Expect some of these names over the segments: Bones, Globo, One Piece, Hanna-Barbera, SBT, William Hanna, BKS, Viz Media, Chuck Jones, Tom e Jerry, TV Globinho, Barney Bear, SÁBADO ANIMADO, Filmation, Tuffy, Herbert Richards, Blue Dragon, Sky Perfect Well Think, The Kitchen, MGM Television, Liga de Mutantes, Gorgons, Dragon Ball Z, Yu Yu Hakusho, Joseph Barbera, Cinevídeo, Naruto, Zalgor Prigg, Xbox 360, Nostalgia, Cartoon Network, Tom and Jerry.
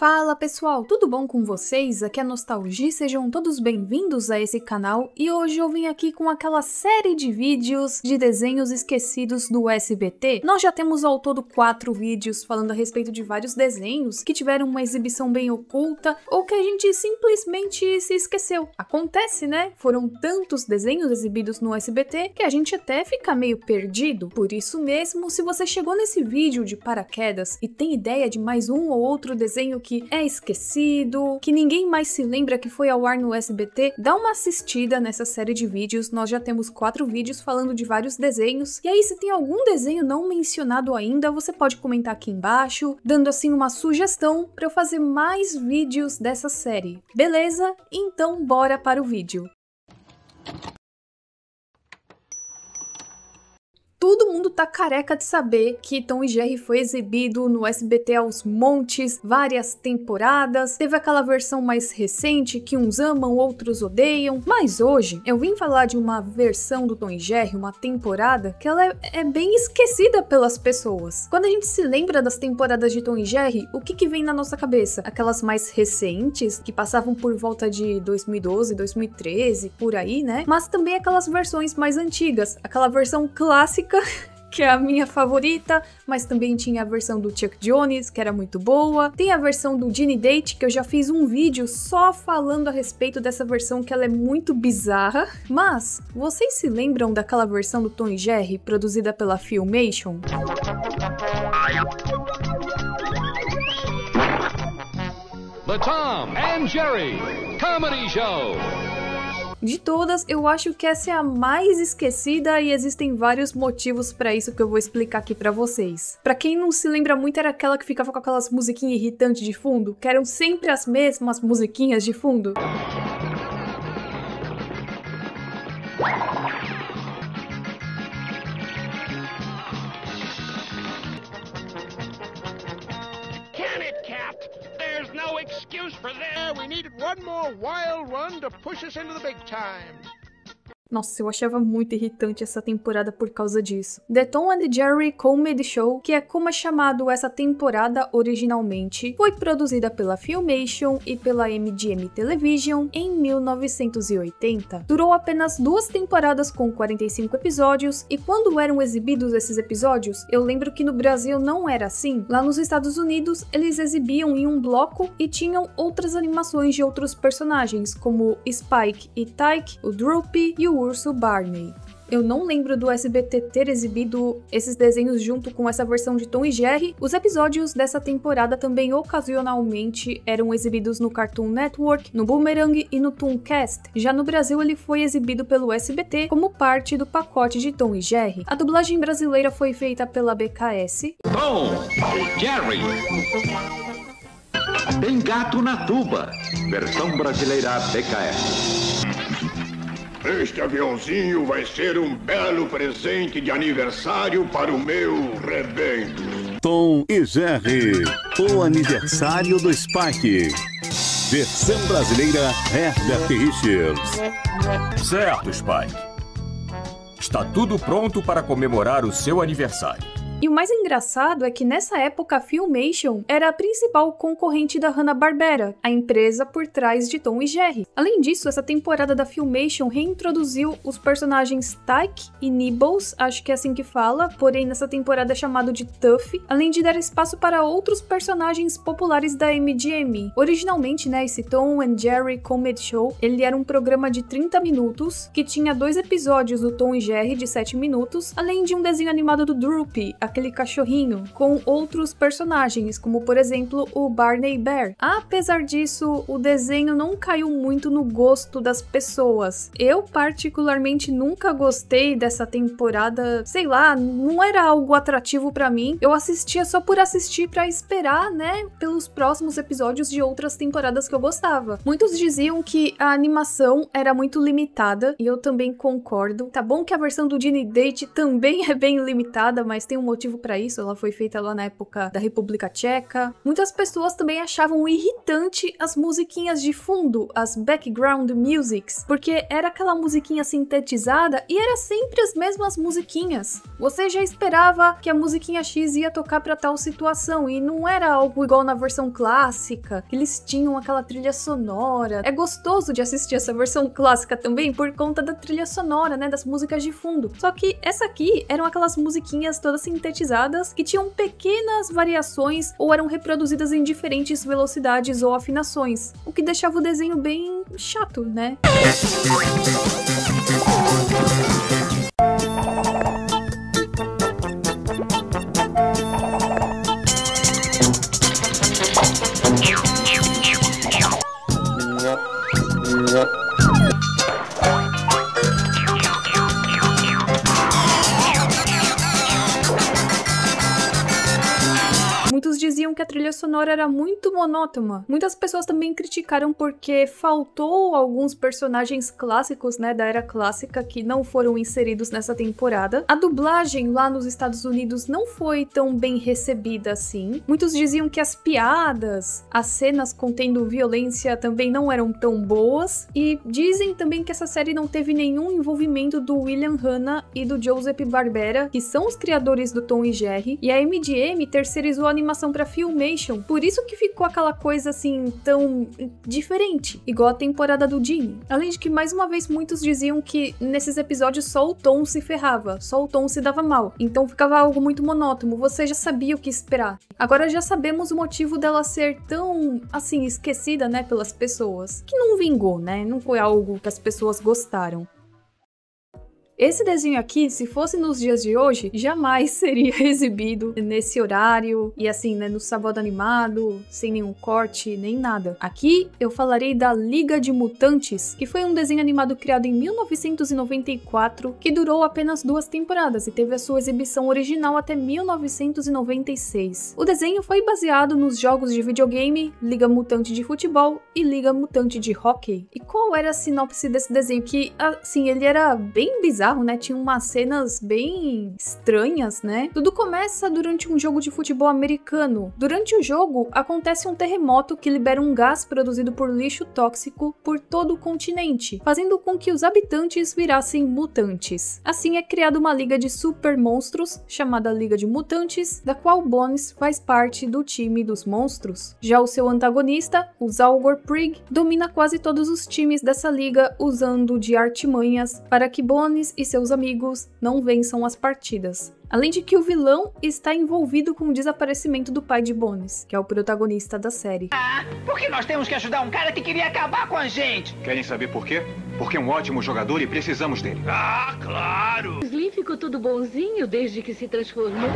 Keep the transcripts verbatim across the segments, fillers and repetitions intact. Fala pessoal, tudo bom com vocês? Aqui é Nostalgia, sejam todos bem-vindos a esse canal e hoje eu vim aqui com aquela série de vídeos de desenhos esquecidos do S B T. Nós já temos ao todo quatro vídeos falando a respeito de vários desenhos que tiveram uma exibição bem oculta ou que a gente simplesmente se esqueceu. Acontece, né? Foram tantos desenhos exibidos no S B T que a gente até fica meio perdido. Por isso mesmo, se você chegou nesse vídeo de paraquedas e tem ideia de mais um ou outro desenho que que é esquecido, que ninguém mais se lembra que foi ao ar no S B T, dá uma assistida nessa série de vídeos. Nós já temos quatro vídeos falando de vários desenhos, e aí se tem algum desenho não mencionado ainda, você pode comentar aqui embaixo, dando assim uma sugestão para eu fazer mais vídeos dessa série. Beleza? Então bora para o vídeo. Todo mundo tá careca de saber que Tom e Jerry foi exibido no S B T aos montes, várias temporadas, teve aquela versão mais recente que uns amam, outros odeiam, mas hoje eu vim falar de uma versão do Tom e Jerry, uma temporada, que ela é, é bem esquecida pelas pessoas. Quando a gente se lembra das temporadas de Tom e Jerry, o que que vem na nossa cabeça? Aquelas mais recentes, que passavam por volta de dois mil e doze, dois mil e treze, por aí, né? Mas também aquelas versões mais antigas, aquela versão clássica que é a minha favorita, mas também tinha a versão do Chuck Jones, que era muito boa. Tem a versão do Gene Deitch, que eu já fiz um vídeo só falando a respeito dessa versão, que ela é muito bizarra. Mas, vocês se lembram daquela versão do Tom e Jerry, produzida pela Filmation? The Tom and Jerry Comedy Show. De todas, eu acho que essa é a mais esquecida e existem vários motivos pra isso que eu vou explicar aqui pra vocês. Pra quem não se lembra muito, era aquela que ficava com aquelas musiquinhas irritantes de fundo, que eram sempre as mesmas musiquinhas de fundo. Nossa, eu achava muito irritante essa temporada por causa disso. The Tom and Jerry Comedy Show, que é como é chamado essa temporada originalmente, foi produzida pela Filmation e pela M G M Television em mil novecentos e oitenta. Durou apenas duas temporadas com quarenta e cinco episódios, e quando eram exibidos esses episódios, eu lembro que no Brasil não era assim. Lá nos Estados Unidos, eles exibiam em um bloco e tinham outras animações de outros personagens, como Spike e Tyke, o Droopy e o Urso Barney. Eu não lembro do S B T ter exibido esses desenhos junto com essa versão de Tom e Jerry. Os episódios dessa temporada também ocasionalmente eram exibidos no Cartoon Network, no Boomerang e no Tooncast. Já no Brasil ele foi exibido pelo S B T como parte do pacote de Tom e Jerry. A dublagem brasileira foi feita pela B K S. Tom, Jerry, tem gato na tuba, versão brasileira B K S. Este aviãozinho vai ser um belo presente de aniversário para o meu rebento. Tom e Jerry, o aniversário do Spike. Versão brasileira, Herbert Richards. Certo, Spike. Está tudo pronto para comemorar o seu aniversário. E o mais engraçado é que nessa época a Filmation era a principal concorrente da Hanna-Barbera, a empresa por trás de Tom e Jerry. Além disso, essa temporada da Filmation reintroduziu os personagens Tyke e Nibbles, acho que é assim que fala, porém nessa temporada é chamado de Tuffy, além de dar espaço para outros personagens populares da M G M. Originalmente, né, esse Tom and Jerry Comedy Show, ele era um programa de trinta minutos, que tinha dois episódios do Tom e Jerry de sete minutos, além de um desenho animado do Droopy, aquele cachorrinho, com outros personagens, como por exemplo o Barney Bear. Apesar disso, o desenho não caiu muito no gosto das pessoas. Eu particularmente nunca gostei dessa temporada, sei lá, não era algo atrativo pra mim. Eu assistia só por assistir pra esperar, né, pelos próximos episódios de outras temporadas que eu gostava. Muitos diziam que a animação era muito limitada, e eu também concordo. Tá bom que a versão do Gene Deitch também é bem limitada, mas tem um motivo motivo pra isso, ela foi feita lá na época da República Tcheca. Muitas pessoas também achavam irritante as musiquinhas de fundo, as background musics, porque era aquela musiquinha sintetizada e era sempre as mesmas musiquinhas. Você já esperava que a musiquinha X ia tocar pra tal situação e não era algo igual na versão clássica, eles tinham aquela trilha sonora. É gostoso de assistir essa versão clássica também por conta da trilha sonora, né, das músicas de fundo. Só que essa aqui eram aquelas musiquinhas todas sintetizadas que tinham pequenas variações ou eram reproduzidas em diferentes velocidades ou afinações, o que deixava o desenho bem chato, né? Diziam que a trilha sonora era muito monótona. Muitas pessoas também criticaram porque faltou alguns personagens clássicos, né, da era clássica que não foram inseridos nessa temporada. A dublagem lá nos Estados Unidos não foi tão bem recebida assim. Muitos diziam que as piadas, as cenas contendo violência também não eram tão boas, e dizem também que essa série não teve nenhum envolvimento do William Hanna e do Joseph Barbera, que são os criadores do Tom e Jerry, e a M G M terceirizou a animação pra Filmation, por isso que ficou aquela coisa assim, tão diferente, igual a temporada do Gene. Além de que, mais uma vez, muitos diziam que nesses episódios só o Tom se ferrava, só o Tom se dava mal, então ficava algo muito monótono, você já sabia o que esperar. Agora já sabemos o motivo dela ser tão, assim, esquecida, né, pelas pessoas, que não vingou, né, não foi algo que as pessoas gostaram. Esse desenho aqui, se fosse nos dias de hoje, jamais seria exibido nesse horário e assim, né, no sábado animado, sem nenhum corte, nem nada. Aqui eu falarei da Liga de Mutantes, que foi um desenho animado criado em mil novecentos e noventa e quatro, que durou apenas duas temporadas e teve a sua exibição original até mil novecentos e noventa e seis. O desenho foi baseado nos jogos de videogame Liga Mutante de Futebol e Liga Mutante de Hockey. E qual era a sinopse desse desenho? Que, assim, ele era bem bizarro, né? Tinha umas cenas bem estranhas, né? Tudo começa durante um jogo de futebol americano. Durante o jogo, acontece um terremoto que libera um gás produzido por lixo tóxico por todo o continente, fazendo com que os habitantes virassem mutantes. Assim é criada uma liga de super monstros, chamada Liga de Mutantes, da qual Bones faz parte do time dos monstros. Já o seu antagonista, o Zalgor Prigg, domina quase todos os times dessa liga, usando de artimanhas para que Bones e seus amigos não vençam as partidas. Além de que o vilão está envolvido com o desaparecimento do pai de Bones, que é o protagonista da série. Ah, por que nós temos que ajudar um cara que queria acabar com a gente? Querem saber por quê? Porque é um ótimo jogador e precisamos dele. Ah, claro! Slim ficou todo bonzinho desde que se transformou.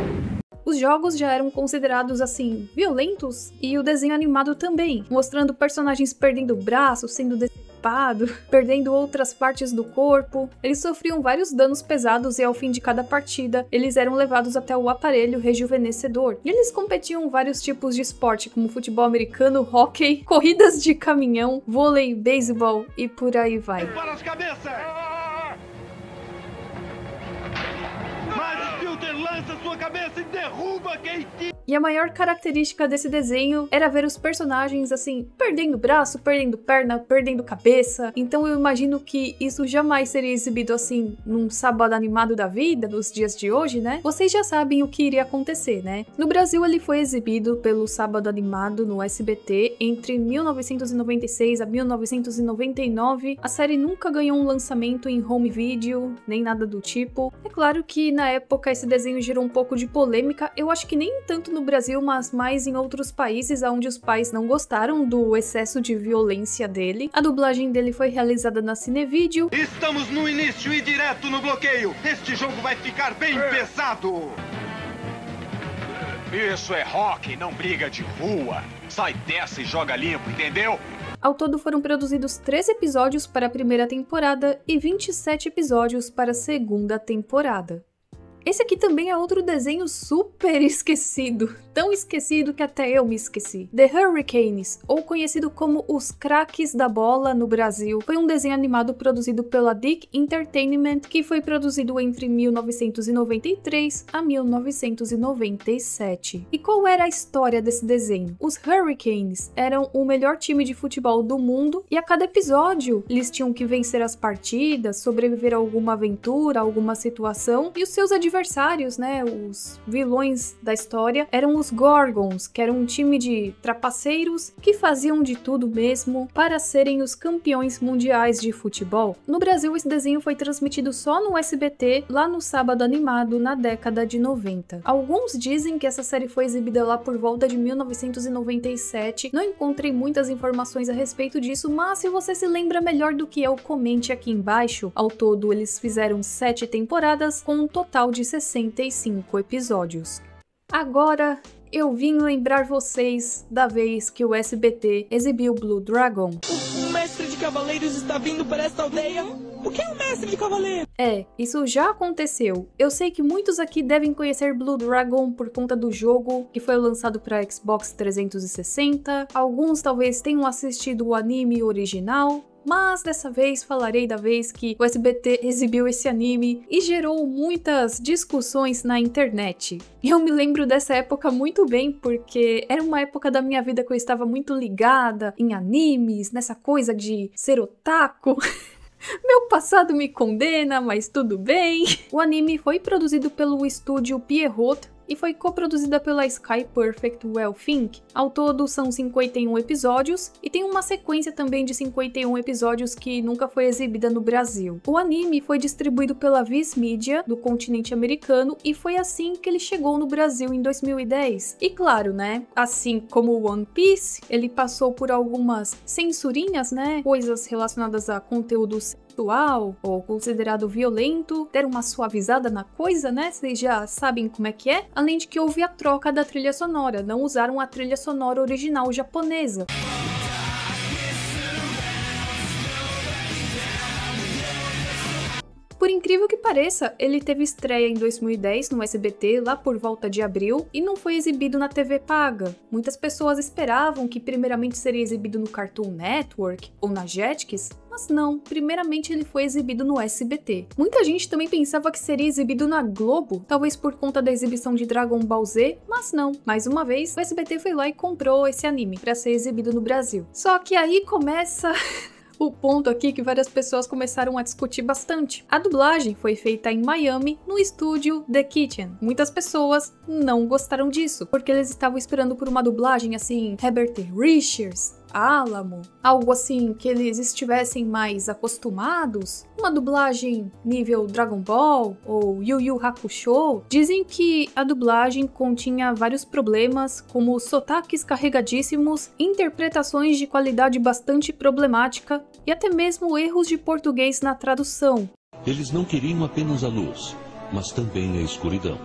Os jogos já eram considerados, assim, violentos, e o desenho animado também, mostrando personagens perdendo braços, sendo decepado, perdendo outras partes do corpo. Eles sofriam vários danos pesados e ao fim de cada partida, eles eram levados até o aparelho rejuvenescedor. E eles competiam em vários tipos de esporte, como futebol americano, hóquei, corridas de caminhão, vôlei, beisebol e por aí vai. Para as cabeças! Lança sua cabeça e derruba quem te... E a maior característica desse desenho era ver os personagens, assim, perdendo braço, perdendo perna, perdendo cabeça. Então eu imagino que isso jamais seria exibido, assim, num sábado animado da vida, nos dias de hoje, né? Vocês já sabem o que iria acontecer, né? No Brasil, ele foi exibido pelo Sábado Animado no S B T entre mil novecentos e noventa e seis a mil novecentos e noventa e nove. A série nunca ganhou um lançamento em home video, nem nada do tipo. É claro que, na época, esse desenho gerou um pouco de polêmica. Eu acho que nem tanto no Brasil, mas mais em outros países onde os pais não gostaram do excesso de violência dele. A dublagem dele foi realizada na Cinevídeo. Estamos no início e direto no bloqueio. Este jogo vai ficar bem é. pesado. Isso é rock, não briga de rua. Sai dessa e joga limpo, entendeu? Ao todo foram produzidos treze episódios para a primeira temporada e vinte e sete episódios para a segunda temporada. Esse aqui também é outro desenho super esquecido, tão esquecido que até eu me esqueci. The Hurricanes, ou conhecido como Os Craques da Bola no Brasil, foi um desenho animado produzido pela D I C Entertainment, que foi produzido entre mil novecentos e noventa e três a mil novecentos e noventa e sete. E qual era a história desse desenho? Os Hurricanes eram o melhor time de futebol do mundo e a cada episódio eles tinham que vencer as partidas, sobreviver a alguma aventura, alguma situação, e os seus adversários adversários, né, os vilões da história, eram os Gorgons, que eram um time de trapaceiros que faziam de tudo mesmo para serem os campeões mundiais de futebol. No Brasil, esse desenho foi transmitido só no S B T, lá no Sábado Animado, na década de noventa. Alguns dizem que essa série foi exibida lá por volta de mil novecentos e noventa e sete, não encontrei muitas informações a respeito disso, mas se você se lembra melhor do que eu, comente aqui embaixo. Ao todo, eles fizeram sete temporadas, com um total de sessenta e cinco episódios. Agora eu vim lembrar vocês da vez que o S B T exibiu Blue Dragon. O mestre de cavaleiros está vindo para esta aldeia. O que é o mestre de cavaleiro? É, isso já aconteceu. Eu sei que muitos aqui devem conhecer Blue Dragon por conta do jogo, que foi lançado para Xbox trezentos e sessenta. Alguns talvez tenham assistido o anime original. Mas dessa vez falarei da vez que o S B T exibiu esse anime e gerou muitas discussões na internet. Eu me lembro dessa época muito bem, porque era uma época da minha vida que eu estava muito ligada em animes, nessa coisa de ser otaku. Meu passado me condena, mas tudo bem. O anime foi produzido pelo estúdio Pierrot e foi coproduzida pela Sky Perfect Well Think. Ao todo, são cinquenta e um episódios, e tem uma sequência também de cinquenta e um episódios que nunca foi exibida no Brasil. O anime foi distribuído pela Viz Media, do continente americano, e foi assim que ele chegou no Brasil em dois mil e dez. E claro, né, assim como One Piece, ele passou por algumas censurinhas, né, coisas relacionadas a conteúdos sexual ou considerado violento, deram uma suavizada na coisa, né, vocês já sabem como é que é. Além de que houve a troca da trilha sonora, não usaram a trilha sonora original japonesa. Por incrível que pareça, ele teve estreia em dois mil e dez no S B T, lá por volta de abril, e não foi exibido na T V paga. Muitas pessoas esperavam que primeiramente seria exibido no Cartoon Network ou na Jetix, mas não, primeiramente ele foi exibido no S B T. Muita gente também pensava que seria exibido na Globo, talvez por conta da exibição de Dragon Ball Z, mas não. Mais uma vez, o S B T foi lá e comprou esse anime para ser exibido no Brasil. Só que aí começa o ponto aqui que várias pessoas começaram a discutir bastante. A dublagem foi feita em Miami, no estúdio The Kitchen. Muitas pessoas não gostaram disso, porque eles estavam esperando por uma dublagem assim, Herbert Richards, Álamo, algo assim que eles estivessem mais acostumados, uma dublagem nível Dragon Ball ou Yu Yu Hakusho. Dizem que a dublagem continha vários problemas, como sotaques carregadíssimos, interpretações de qualidade bastante problemática e até mesmo erros de português na tradução. Eles não queriam apenas a luz, mas também a escuridão.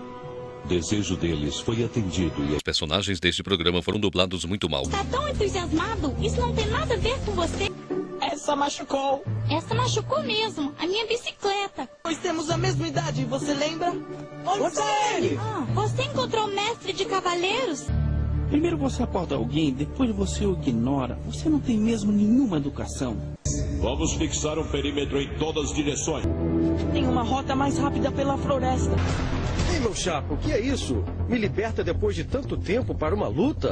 O desejo deles foi atendido e os personagens deste programa foram dublados muito mal. Tá tão entusiasmado? Isso não tem nada a ver com você. Essa machucou. Essa machucou mesmo. A minha bicicleta. Nós temos a mesma idade, você lembra? Onde está ele? Ah, você encontrou o mestre de cavaleiros? Primeiro você acorda alguém, depois você o ignora. Você não tem mesmo nenhuma educação. Vamos fixar um perímetro em todas as direções. Tem uma rota mais rápida pela floresta. Ei, meu chapa, o que é isso? Me liberta depois de tanto tempo para uma luta?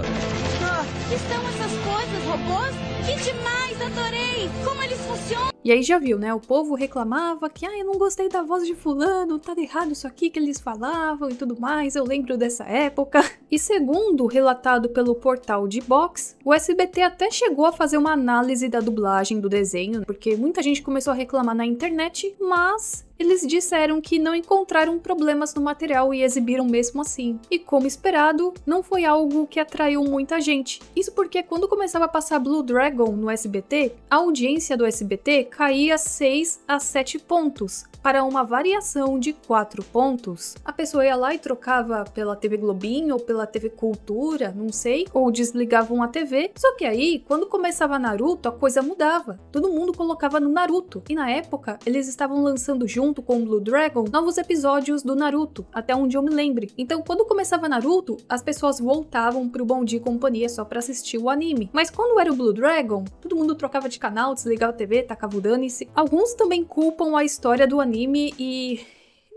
Ah, que são essas coisas, robôs? Que demais, adorei! Como eles funcionam? E aí já viu, né? O povo reclamava que, ah, eu não gostei da voz de fulano, tá errado isso aqui que eles falavam e tudo mais, eu lembro dessa época. E segundo relatado pelo portal de box, o S B T até chegou a fazer uma análise da dublagem do desenho, porque muita gente começou a reclamar na internet, mas eles disseram que não encontraram problemas no material e exibiram mesmo assim. E como esperado, não foi algo que atraiu muita gente. Isso porque quando começava a passar Blue Dragon no S B T, a audiência do S B T caía seis a sete pontos, para uma variação de quatro pontos. A pessoa ia lá e trocava pela T V Globinho ou pela T V Cultura, não sei, ou desligavam a T V. Só que aí, quando começava Naruto, a coisa mudava. Todo mundo colocava no Naruto. E na época, eles estavam lançando juntos junto com Blue Dragon, novos episódios do Naruto, até onde eu me lembre. Então, quando começava Naruto, as pessoas voltavam pro Bom Dia e Companhia só pra assistir o anime. Mas quando era o Blue Dragon, todo mundo trocava de canal, desligava a T V, tacava o dane-se. Alguns também culpam a história do anime e...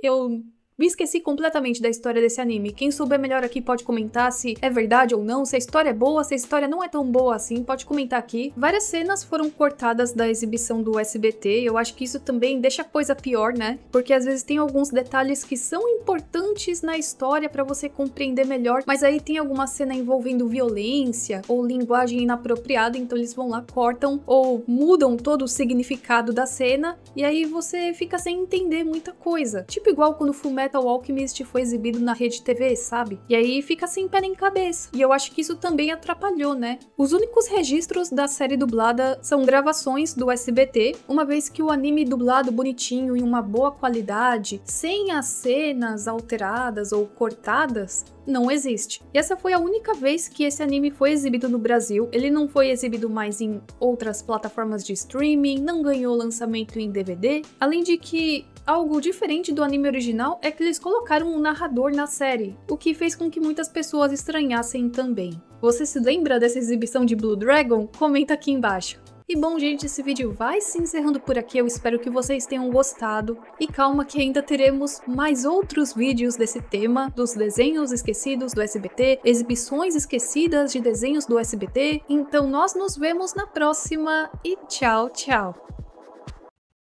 eu... me esqueci completamente da história desse anime. Quem souber melhor aqui pode comentar se é verdade ou não, se a história é boa, se a história não é tão boa assim, pode comentar aqui. Várias cenas foram cortadas da exibição do S B T, eu acho que isso também deixa a coisa pior, né? Porque às vezes tem alguns detalhes que são importantes na história pra você compreender melhor, mas aí tem alguma cena envolvendo violência ou linguagem inapropriada, então eles vão lá, cortam ou mudam todo o significado da cena, e aí você fica sem entender muita coisa. Tipo igual quando o Fullmetal Metal Alchemist foi exibido na rede T V, sabe? E aí fica sem pé nem cabeça. E eu acho que isso também atrapalhou, né? Os únicos registros da série dublada são gravações do S B T, uma vez que o anime dublado bonitinho em uma boa qualidade, sem as cenas alteradas ou cortadas, não existe. E essa foi a única vez que esse anime foi exibido no Brasil. Ele não foi exibido mais em outras plataformas de streaming, não ganhou lançamento em D V D, além de que algo diferente do anime original é que eles colocaram um narrador na série, o que fez com que muitas pessoas estranhassem também. Você se lembra dessa exibição de Blue Dragon? Comenta aqui embaixo. E bom, gente, esse vídeo vai se encerrando por aqui, eu espero que vocês tenham gostado. E calma que ainda teremos mais outros vídeos desse tema, dos desenhos esquecidos do S B T, exibições esquecidas de desenhos do S B T. Então nós nos vemos na próxima e tchau, tchau!